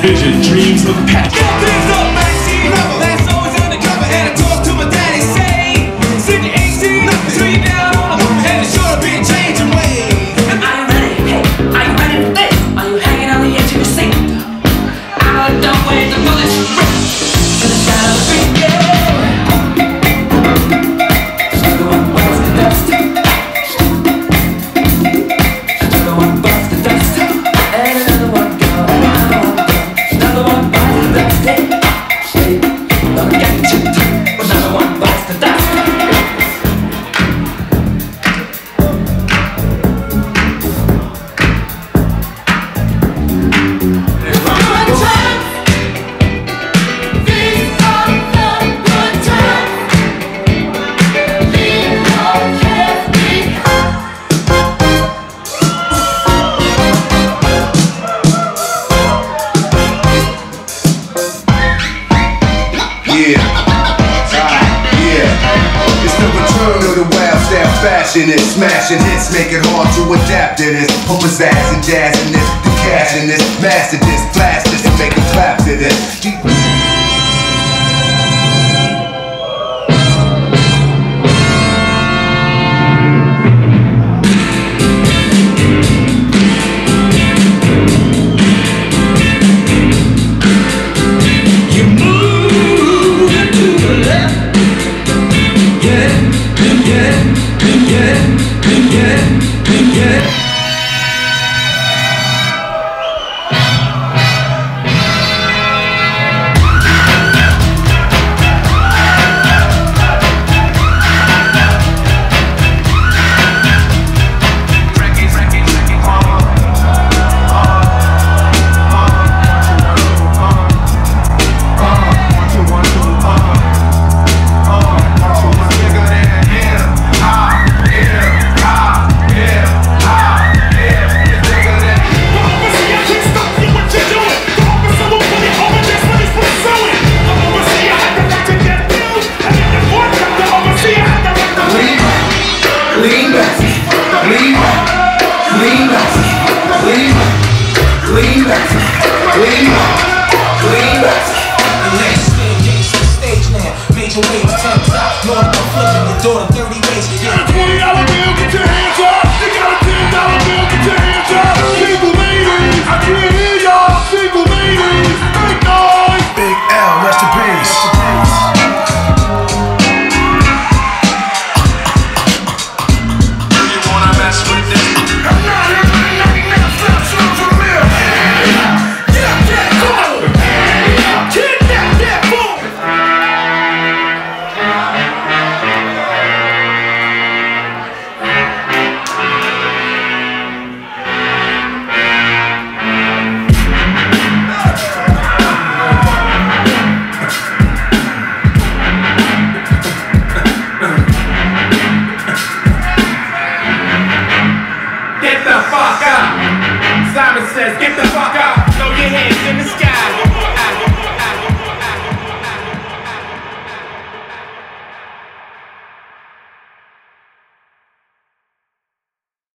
Vision, dreams of past. Get things up, Maxine. That's always undercover. And I talk to my daddy, say, since you ain't seen nothing till you now, and it's sure to be changing ways. Are you ready? Hey, are you ready for this? Are you hanging on the edge of your seat? Out of the way, the bullets rip to the side of the street, yeah. Still the one busts the dust. Still the one busts the dust. And another one goes. The wild style fashion is smashing hits, make it hard to adapt to this. Pump his ass and jazz in this, the cash in this, master this, blast this, and make it clap to this. Yeah.